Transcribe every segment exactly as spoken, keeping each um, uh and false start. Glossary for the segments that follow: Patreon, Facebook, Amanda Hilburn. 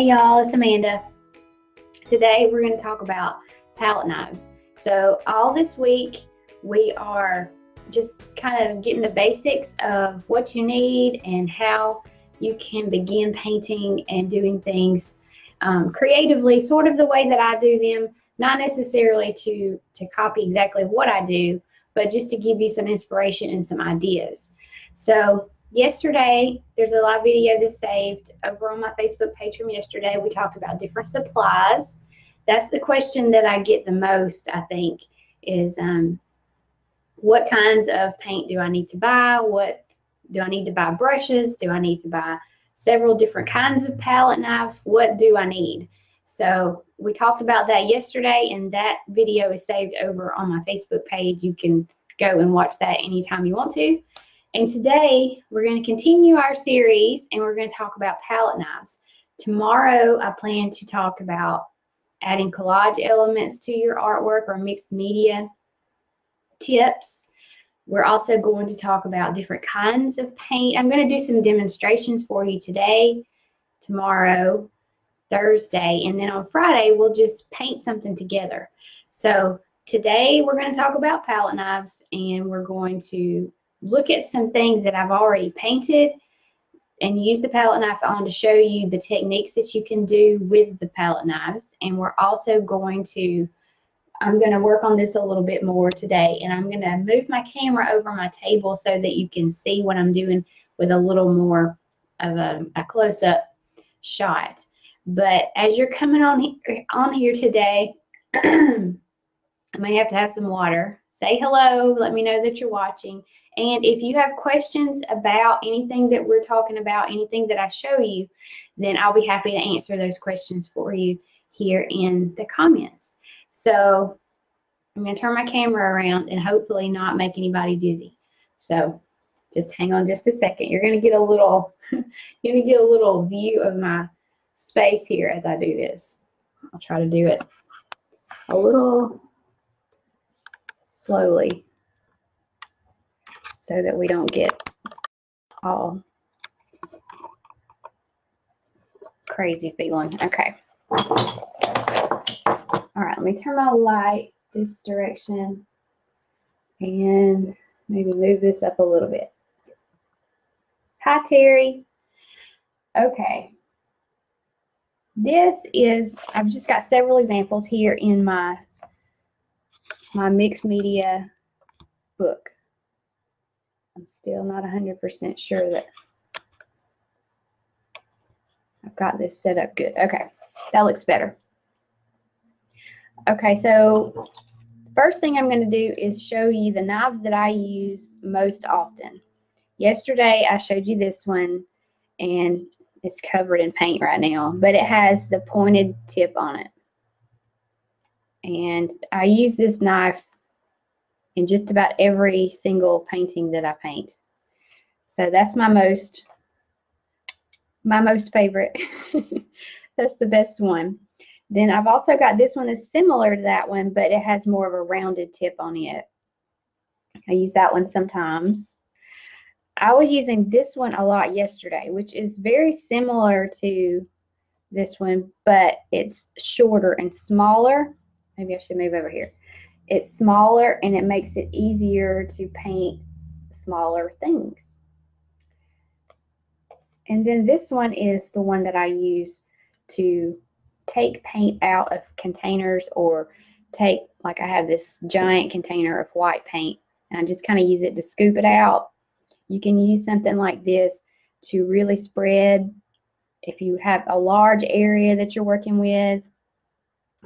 Hey y'all, it's Amanda. Today we're going to talk about palette knives. So all this week we are just kind of getting the basics of what you need and how you can begin painting and doing things um, creatively, sort of the way that I do them, not necessarily to, to copy exactly what I do, but just to give you some inspiration and some ideas. So yesterday, there's a live video that's saved over on my Facebook page from yesterday. We talked about different supplies. That's the question that I get the most, I think, is um, what kinds of paint do I need to buy? What do I need to buy? Brushes? Do I need to buy several different kinds of palette knives? What do I need? So we talked about that yesterday, and that video is saved over on my Facebook page. You can go and watch that anytime you want to. And today, we're going to continue our series, and we're going to talk about palette knives. Tomorrow, I plan to talk about adding collage elements to your artwork or mixed media tips. We're also going to talk about different kinds of paint. I'm going to do some demonstrations for you today, tomorrow, Thursday, and then on Friday, we'll just paint something together. So today, we're going to talk about palette knives, and we're going to look at some things that I've already painted and use the palette knife on to show you the techniques that you can do with the palette knives. And we're also going to, I'm going to work on this a little bit more today, and I'm going to move my camera over my table so that you can see what I'm doing with a little more of a, a close-up shot. But as you're coming on here, on here today, I may have to have some water. Say hello, let me know that you're watching. And if you have questions about anything that we're talking about, anything that I show you, then I'll be happy to answer those questions for you here in the comments. So I'm going to turn my camera around and hopefully not make anybody dizzy. So just hang on just a second. You're going to get a little, you're going to get a little view of my space here as I do this. I'll try to do it a little slowly, so that we don't get all crazy feeling. Okay. All right, let me turn my light this direction and maybe move this up a little bit. Hi, Terry. Okay. This is, I've just got several examples here in my, my mixed media book. I'm still not one hundred percent sure that I've got this set up good. Okay, that looks better. Okay, so first thing I'm going to do is show you the knives that I use most often. Yesterday I showed you this one, and it's covered in paint right now, but it has the pointed tip on it. And I use this knife in just about every single painting that I paint. So that's my most, my most favorite. That's the best one. Then I've also got this one that's similar to that one, but it has more of a rounded tip on it. I use that one sometimes. I was using this one a lot yesterday, which is very similar to this one, but it's shorter and smaller. Maybe I should move over here. It's smaller, and it makes it easier to paint smaller things. And then this one is the one that I use to take paint out of containers, or take, like I have this giant container of white paint, and I just kind of use it to scoop it out. You can use something like this to really spread if you have a large area that you're working with.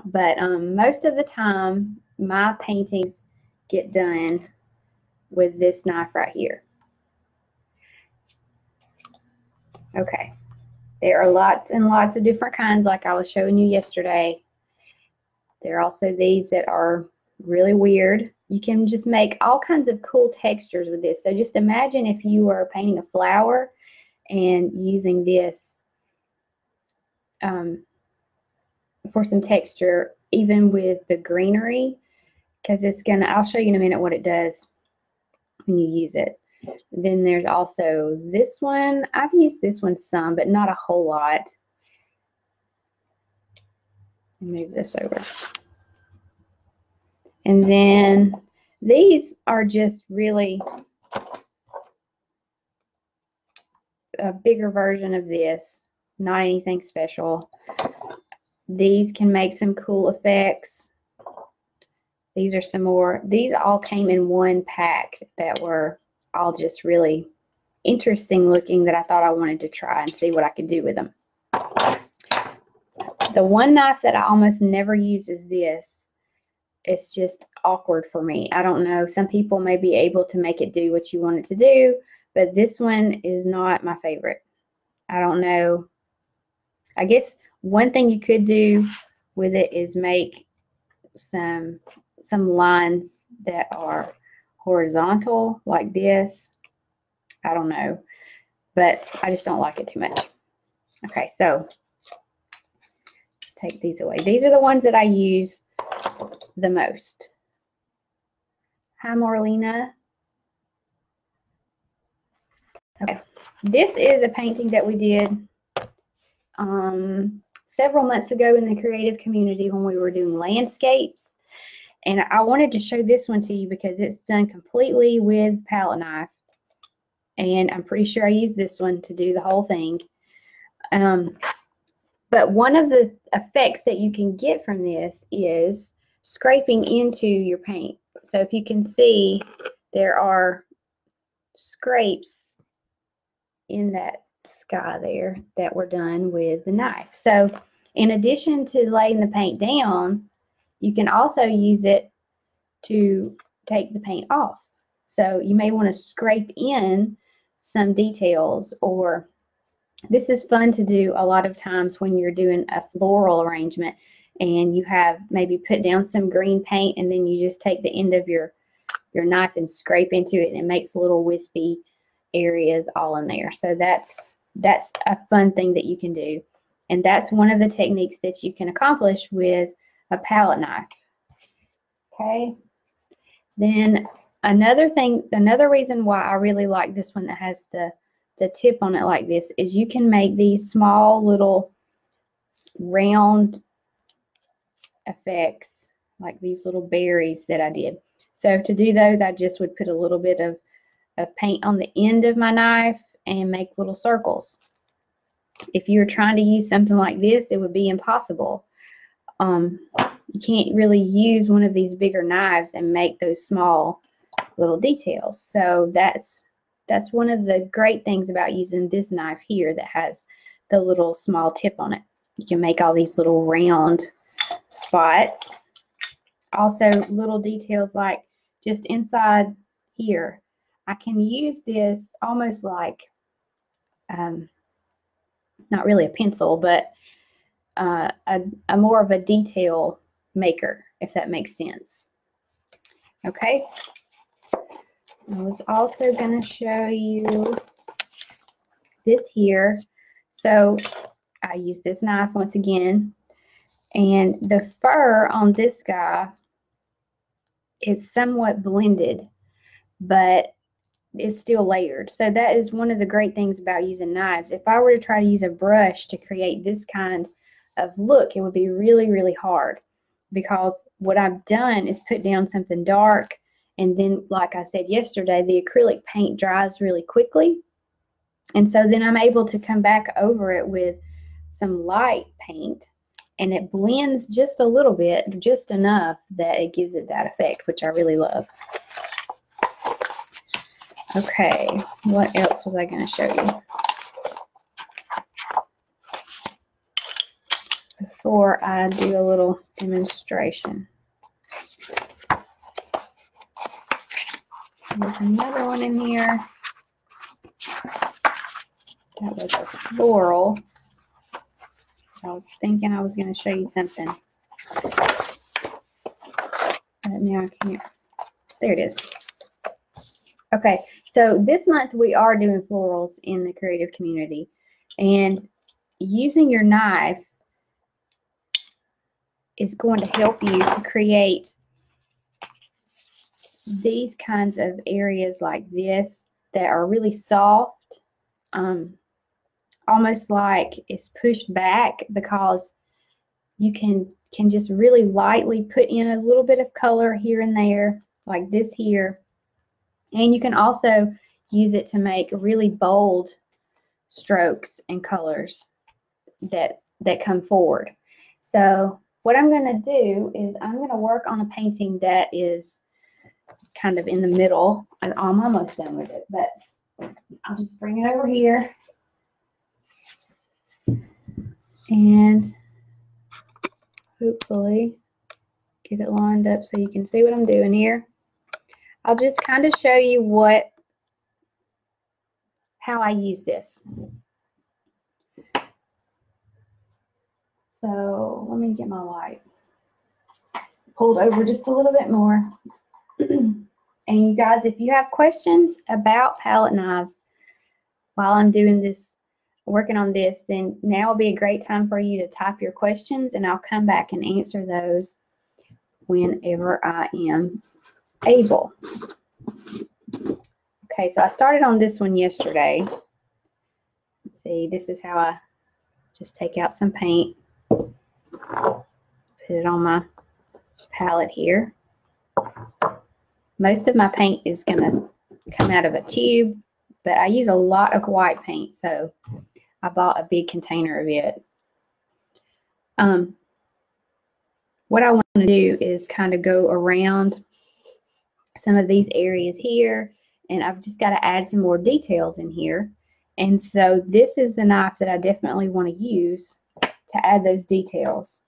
But um, most of the time, my paintings get done with this knife right here. Okay, there are lots and lots of different kinds, like I was showing you yesterday. There are also these that are really weird. You can just make all kinds of cool textures with this. So just imagine if you were painting a flower and using this um, for some texture, even with the greenery, because it's gonna, I'll show you in a minute what it does when you use it. Then there's also this one. I've used this one some, but not a whole lot. Move this over. And then these are just really a bigger version of this, not anything special. These can make some cool effects. These are some more. These all came in one pack that were all just really interesting looking that I thought I wanted to try and see what I could do with them. The one knife that I almost never use is this. It's just awkward for me. I don't know. Some people may be able to make it do what you want it to do, but this one is not my favorite. I don't know. I guess one thing you could do with it is make some some lines that are horizontal like this. I don't know, but I just don't like it too much. Okay, so let's take these away. These are the ones that I use the most. Hi, Marlena. Okay, this is a painting that we did um, several months ago in the creative community when we were doing landscapes. And I wanted to show this one to you because it's done completely with palette knife. And I'm pretty sure I used this one to do the whole thing. Um, but one of the effects that you can get from this is scraping into your paint. So if you can see, there are scrapes in that sky there that were done with the knife. So in addition to laying the paint down, you can also use it to take the paint off. So you may want to scrape in some details, or this is fun to do a lot of times when you're doing a floral arrangement and you have maybe put down some green paint and then you just take the end of your your knife and scrape into it, and it makes little wispy areas all in there. So that's that's a fun thing that you can do, and that's one of the techniques that you can accomplish with a palette knife. Okay, then another thing, another reason why I really like this one that has the the tip on it like this is you can make these small little round effects like these little berries that I did. So to do those, I just would put a little bit of, of paint on the end of my knife and make little circles. If you're trying to use something like this, it would be impossible. Um, you can't really use one of these bigger knives and make those small little details. So that's that's one of the great things about using this knife here that has the little small tip on it. You can make all these little round spots. Also little details like just inside here. I can use this almost like um, not really a pencil, but uh, a, a more of a detail maker, if that makes sense. Okay. I was also going to show you this here. So I use this knife once again, and the fur on this guy is somewhat blended, but it's still layered. So that is one of the great things about using knives. If I were to try to use a brush to create this kind of look, it would be really, really hard, because what I've done is put down something dark. And then, like I said yesterday, the acrylic paint dries really quickly. And so then I'm able to come back over it with some light paint, and it blends just a little bit, just enough that it gives it that effect, which I really love. Okay, what else was I going to show you before I do a little demonstration? There's another one in here. That was a floral. I was thinking I was going to show you something, but now I can't. There it is. Okay, so this month we are doing florals in the creative community, and using your knife is going to help you to create these kinds of areas like this that are really soft, um, almost like it's pushed back, because you can, can just really lightly put in a little bit of color here and there, like this here. And you can also use it to make really bold strokes and colors that, that come forward. So what I'm going to do is I'm going to work on a painting that is kind of in the middle. I'm almost done with it, but I'll just bring it over here. And hopefully get it lined up so you can see what I'm doing here. I'll just kind of show you what, how I use this. So let me get my light pulled over just a little bit more. And you guys, if you have questions about palette knives while I'm doing this, working on this, then now will be a great time for you to type your questions, and I'll come back and answer those whenever I am able. Okay, so I started on this one yesterday. Let's see, this is how I just take out some paint, put it on my palette here. Most of my paint is going to come out of a tube, but I use a lot of white paint, so I bought a big container of it. Um, what I want to do is kind of go around some of these areas here, and I've just got to add some more details in here. And so this is the knife that I definitely want to use to add those details.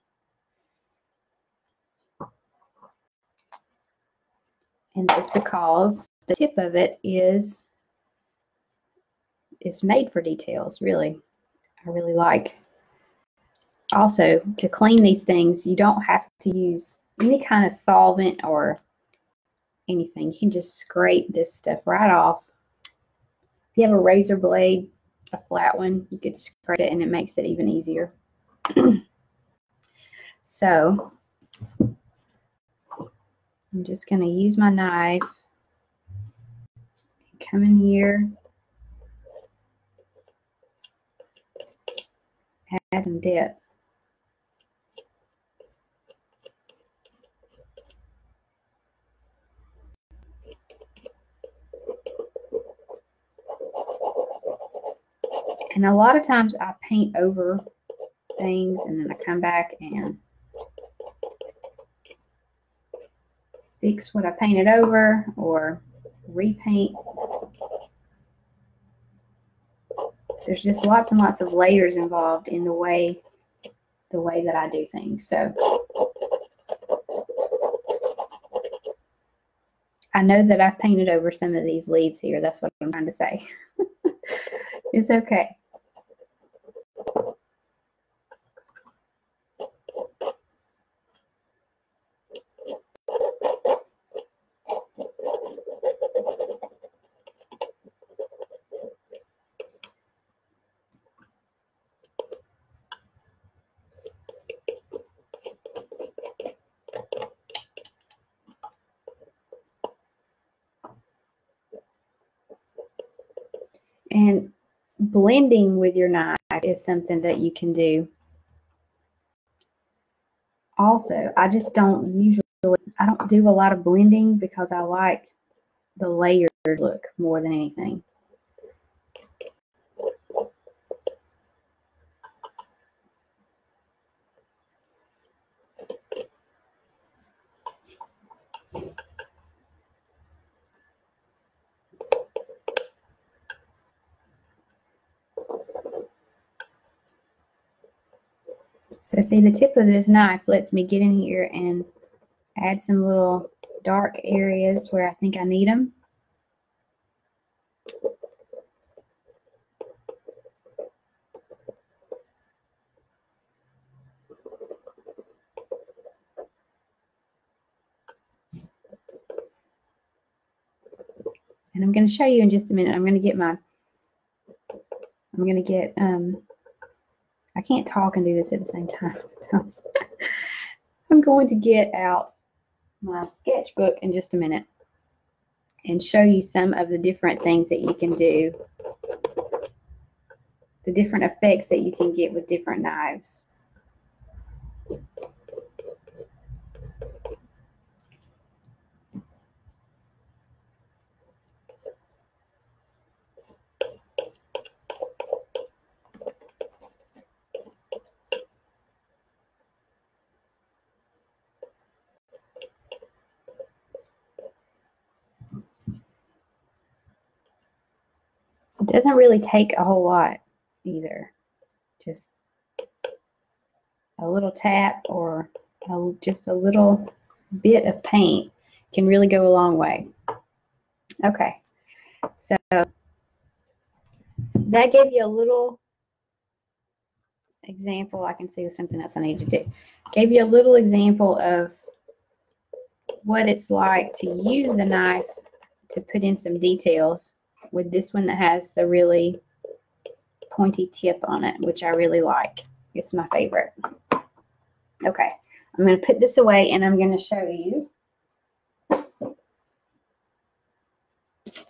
And it's because the tip of it is, it's made for details, really. I really like. Also, to clean these things, you don't have to use any kind of solvent or anything. You can just scrape this stuff right off. If you have a razor blade, a flat one, you could scrape it and it makes it even easier. So, I'm just going to use my knife, come in here, add some depth. And a lot of times I paint over things and then I come back and fix what I painted over or repaint. There's just lots and lots of layers involved in the way the way that I do things. So I know that I've painted over some of these leaves here. That's what I'm trying to say. It's okay. And blending with your knife is something that you can do. Also, I just don't usually, I don't do a lot of blending because I like the layered look more than anything. So see, the tip of this knife lets me get in here and add some little dark areas where I think I need them. And I'm going to show you in just a minute. I'm going to get my, I'm going to get, um, I can't talk and do this at the same time sometimes. I'm going to get out my sketchbook in just a minute and show you some of the different things that you can do, the different effects that you can get with different knives. It doesn't really take a whole lot either. Just a little tap or a, just a little bit of paint can really go a long way. Okay, so that gave you a little example. I can see there's something else I need to do. Gave you a little example of what it's like to use the knife to put in some details with this one that has the really pointy tip on it, which I really like. It's my favorite. Okay, I'm going to put this away and I'm going to show you.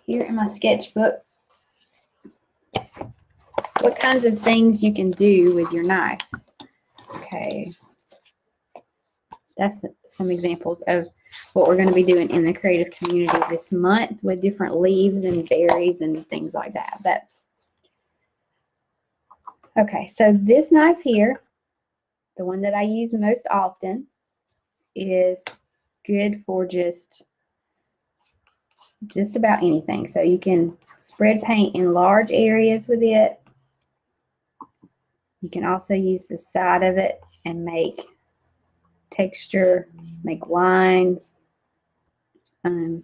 Here in my sketchbook, what kinds of things you can do with your knife. Okay, that's some examples of what we're going to be doing in the creative community this month with different leaves and berries and things like that. But okay, so this knife here, the one that I use most often, is good for just just about anything. So you can spread paint in large areas with it. You can also use the side of it and make texture, make lines, um,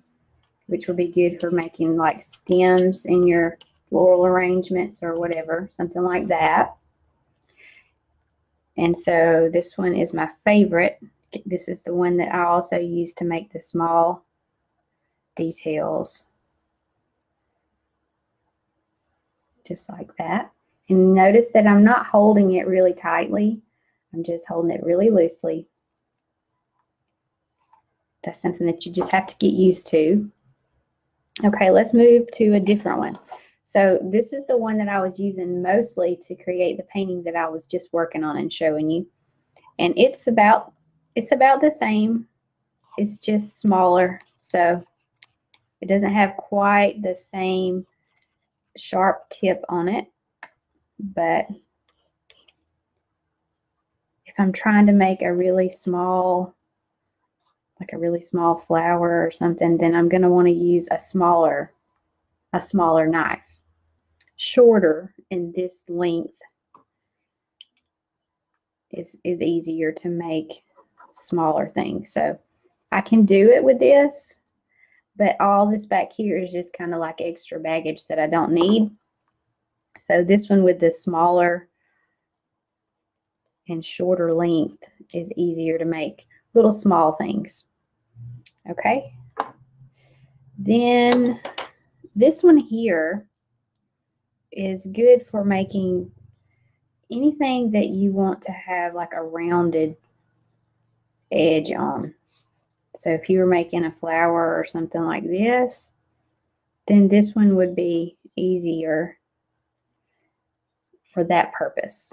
which will be good for making like stems in your floral arrangements or whatever, something like that. And so this one is my favorite. This is the one that I also use to make the small details, just like that. And notice that I'm not holding it really tightly. I'm just holding it really loosely. That's something that you just have to get used to. Okay, let's move to a different one. So this is the one that I was using mostly to create the painting that I was just working on and showing you. And it's about, it's about the same. It's just smaller. So it doesn't have quite the same sharp tip on it. But if I'm trying to make a really small, like a really small flower or something, then I'm going to want to use a smaller, a smaller knife, shorter in this length. Is is easier to make smaller things. So I can do it with this, but all this back here is just kind of like extra baggage that I don't need. So this one with the smaller and shorter length is easier to make little small things. Okay, then this one here is good for making anything that you want to have like a rounded edge on. So if you were making a flower or something like this, then this one would be easier for that purpose.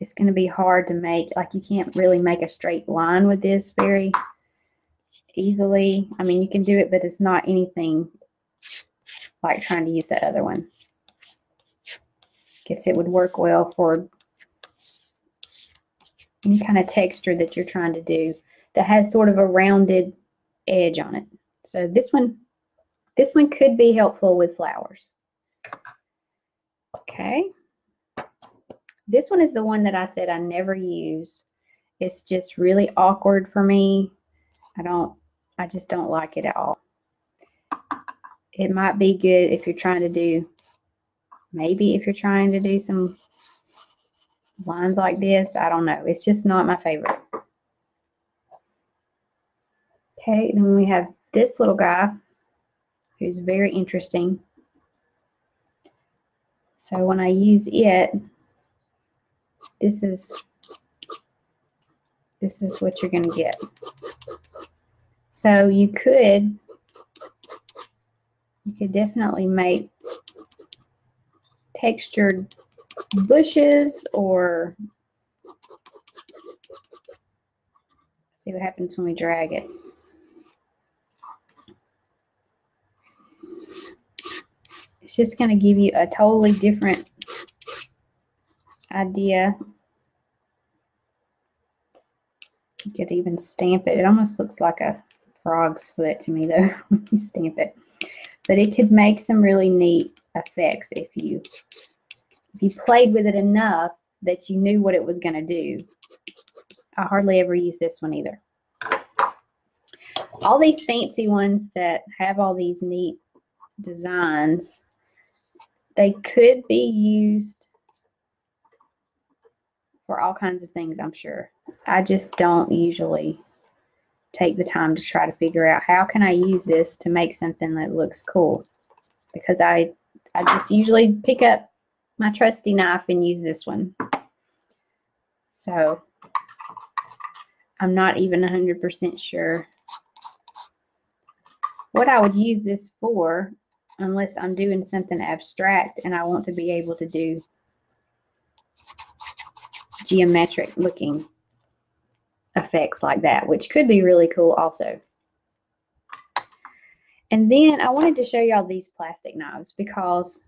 It's going to be hard to make, like you can't really make a straight line with this very easily. I mean, you can do it, but it's not anything like trying to use that other one. I guess it would work well for any kind of texture that you're trying to do that has sort of a rounded edge on it. So this one, this one could be helpful with flowers. Okay. This one is the one that I said I never use. It's just really awkward for me. I don't, I just don't like it at all. It might be good if you're trying to do, maybe if you're trying to do some lines like this. I don't know. It's just not my favorite. Okay, then we have this little guy who's very interesting. So when I use it, This is, this is what you're going to get. So you could, you could definitely make textured bushes or See what happens when we drag it. It's just going to give you a totally different idea. You could even stamp it. It almost looks like a frog's foot to me, though, when you stamp it. But it could make some really neat effects if you if you played with it enough that you knew what it was going to do. I hardly ever use this one either. All these fancy ones that have all these neat designs, they could be used for all kinds of things, I'm sure. I just don't usually take the time to try to figure out how can I use this to make something that looks cool, because I, I just usually pick up my trusty knife and use this one. So I'm not even one hundred percent sure what I would use this for unless I'm doing something abstract and I want to be able to do geometric looking effects like that, which could be really cool also. And then I wanted to show y'all these plastic knives, because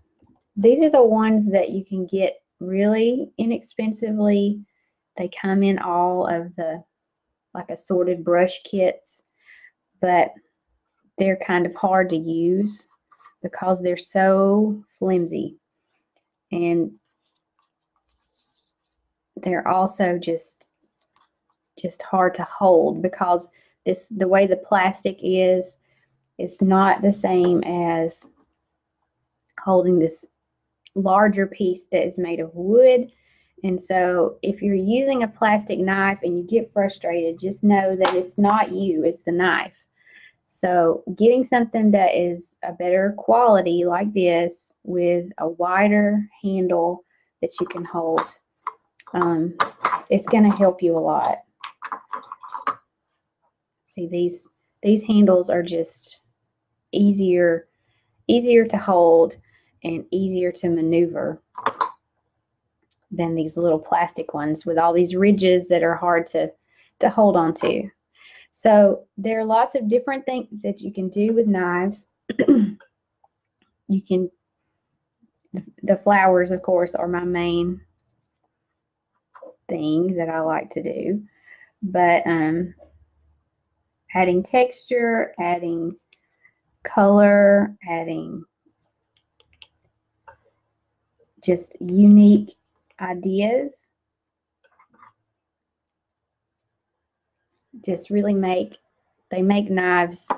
these are the ones that you can get really inexpensively. They come in all of the like assorted brush kits, but they're kind of hard to use because they're so flimsy, and they're also just just hard to hold because this the way the plastic is, it's not the same as holding this larger piece that is made of wood. And so if you're using a plastic knife and you get frustrated, just know that it's not you, it's the knife. So getting something that is a better quality like this with a wider handle that you can hold, um, it's going to help you a lot. See, these these handles are just easier, easier to hold and easier to maneuver than these little plastic ones with all these ridges that are hard to, to hold on to. So there are lots of different things that you can do with knives. You can, the flowers, of course, are my main thing that I like to do, but um, adding texture, adding color, adding just unique ideas just really make, they make knives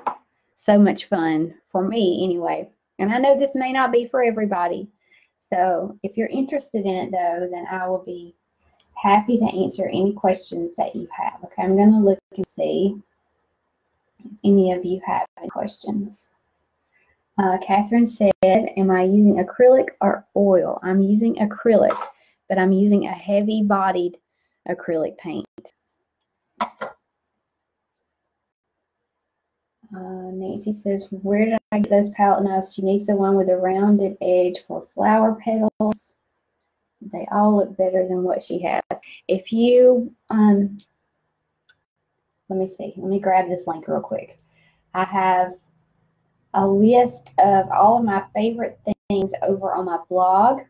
so much fun, for me anyway. And I know this may not be for everybody. So if you're interested in it though, then I will be happy to answer any questions that you have. Okay, I'm going to look and see if any of you have any questions. Uh, Catherine said, am I using acrylic or oil? I'm using acrylic, but I'm using a heavy bodied acrylic paint. Uh, Nancy says, where did I get those palette knives? She needs the one with a rounded edge for flower petals. They all look better than what she has. If you, um, let me see, let me grab this link real quick. I have a list of all of my favorite things over on my blog,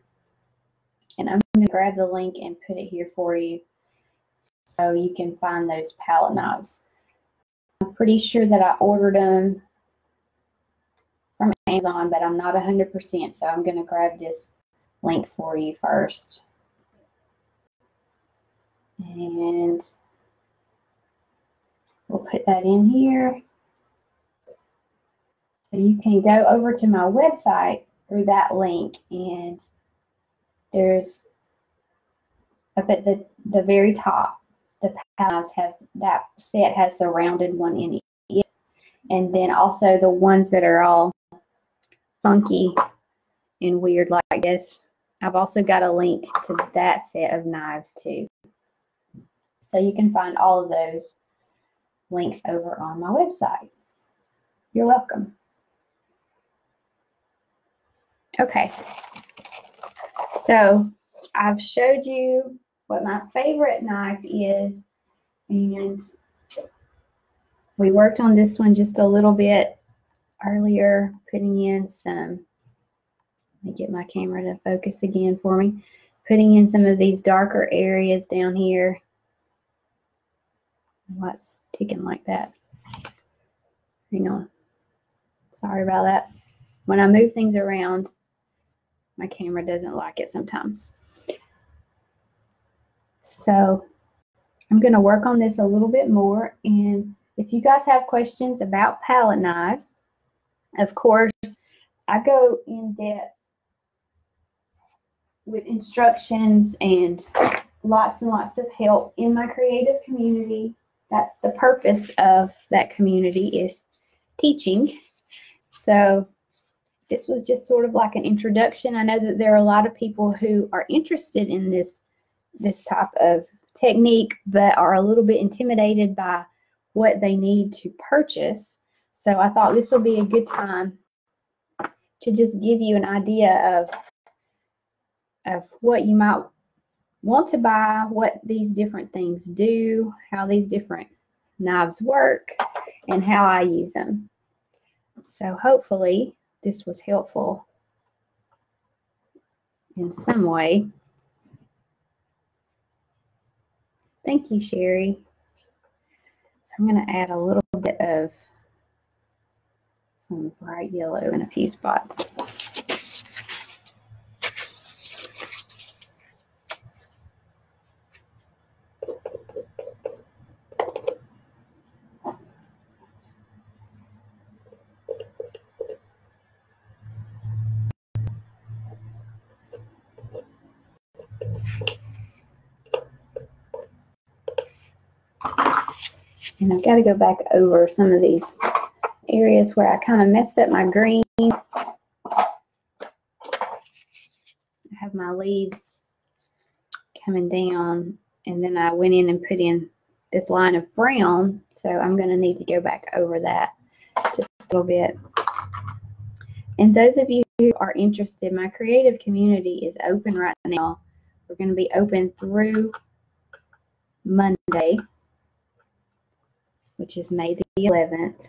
and I'm going to grab the link and put it here for you so you can find those palette knives. I'm pretty sure that I ordered them from Amazon, but I'm not one hundred percent, so I'm going to grab this link for you first. And we'll put that in here. So you can go over to my website through that link, and there's up at the, the very top, the knives have, that set has the rounded one in it. And then also the ones that are all funky and weird like this. I've also got a link to that set of knives too. So you can find all of those links over on my website. You're welcome. Okay, so I've showed you what my favorite knife is, and We worked on this one just a little bit earlier, putting in some, let me get my camera to focus again for me, putting in some of these darker areas down here. What's ticking like that? Hang on. Sorry about that. When I move things around, my camera doesn't like it sometimes. So I'm going to work on this a little bit more. And if you guys have questions about palette knives, of course, I go in depth with instructions and lots and lots of help in my creative community. That's the purpose of that community, is teaching. So this was just sort of like an introduction. I know that there are a lot of people who are interested in this this type of technique, but are a little bit intimidated by what they need to purchase. So I thought this would be a good time to just give you an idea of, of what you might want to buy, what these different things do, how these different knives work, and how I use them. So hopefully this was helpful in some way. Thank you, Sherry. So I'm going to add a little bit of some bright yellow in a few spots. And I've got to go back over some of these areas where I kind of messed up my green. I have my leaves coming down, and then I went in and put in this line of brown, so I'm going to need to go back over that just a little bit. And those of you who are interested, my creative community is open right now. We're going to be open through Monday, which is May the eleventh.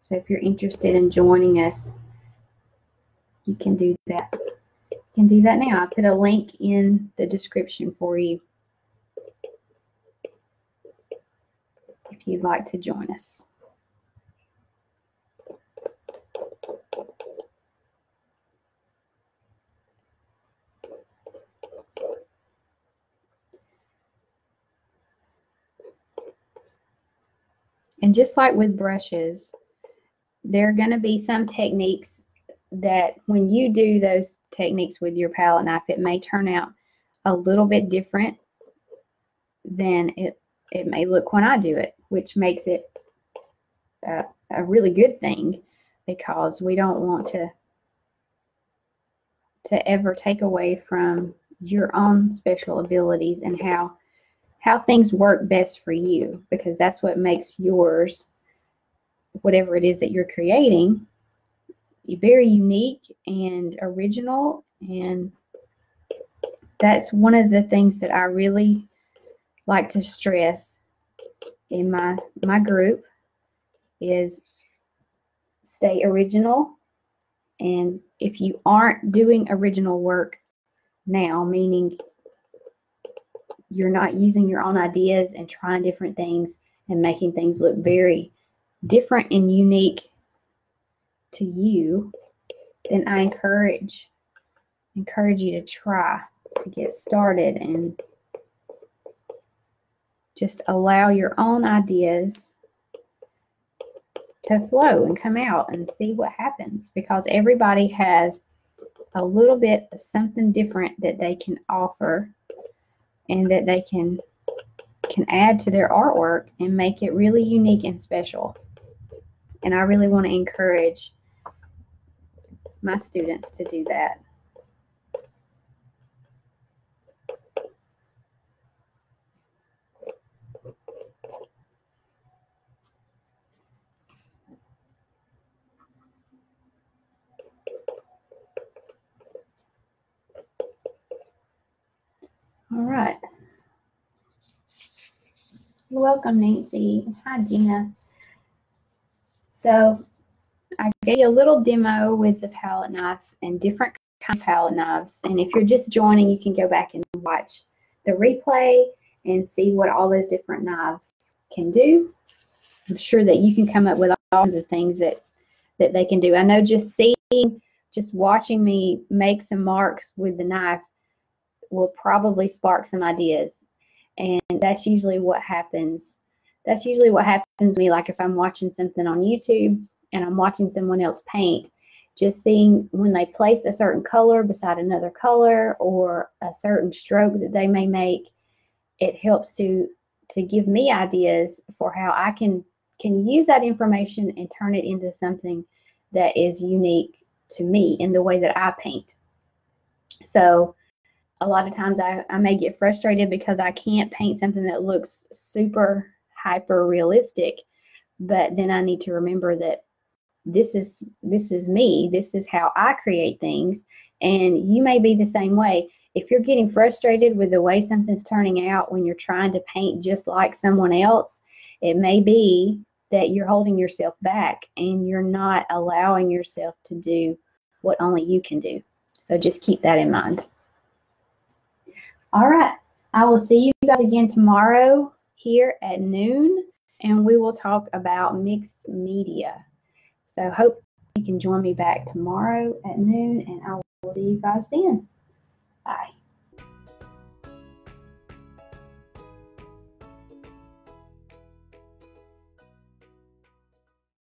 So if you're interested in joining us, you can do that. You can do that now. I put a link in the description for you if you'd like to join us. And just like with brushes, there are going to be some techniques that when you do those techniques with your palette knife, it may turn out a little bit different than it, it may look when I do it, which makes it a, a really good thing, because we don't want to, to ever take away from your own special abilities and how how things work best for you, because that's what makes yours, whatever it is that you're creating, very unique and original. And that's one of the things that I really like to stress in my, my group, is stay original. And if you aren't doing original work now, meaning you're not using your own ideas and trying different things and making things look very different and unique to you, then I encourage encourage you to try to get started and just allow your own ideas to flow and come out and see what happens, because everybody has a little bit of something different that they can offer and that they can can add to their artwork and make it really unique and special. And I really want to encourage my students to do that. All right. You're welcome, Nancy. Hi, Gina. So I gave you a little demo with the palette knife and different kind of palette knives. And if you're just joining, you can go back and watch the replay and see what all those different knives can do. I'm sure that you can come up with all the things that, that they can do. I know just seeing, just watching me make some marks with the knife will probably spark some ideas. And that's usually what happens. That's usually what happens to me, like if I'm watching something on YouTube and I'm watching someone else paint, just seeing when they place a certain color beside another color or a certain stroke that they may make, it helps to, to give me ideas for how I can, can use that information and turn it into something that is unique to me in the way that I paint. So a lot of times I, I may get frustrated because I can't paint something that looks super hyper realistic, but then I need to remember that this is this is me, this is how I create things, and you may be the same way. If you're getting frustrated with the way something's turning out when you're trying to paint just like someone else, it may be that you're holding yourself back and you're not allowing yourself to do what only you can do. So just keep that in mind. All right, I will see you guys again tomorrow here at noon, and we will talk about mixed media. So hope you can join me back tomorrow at noon, and I will see you guys then. Bye.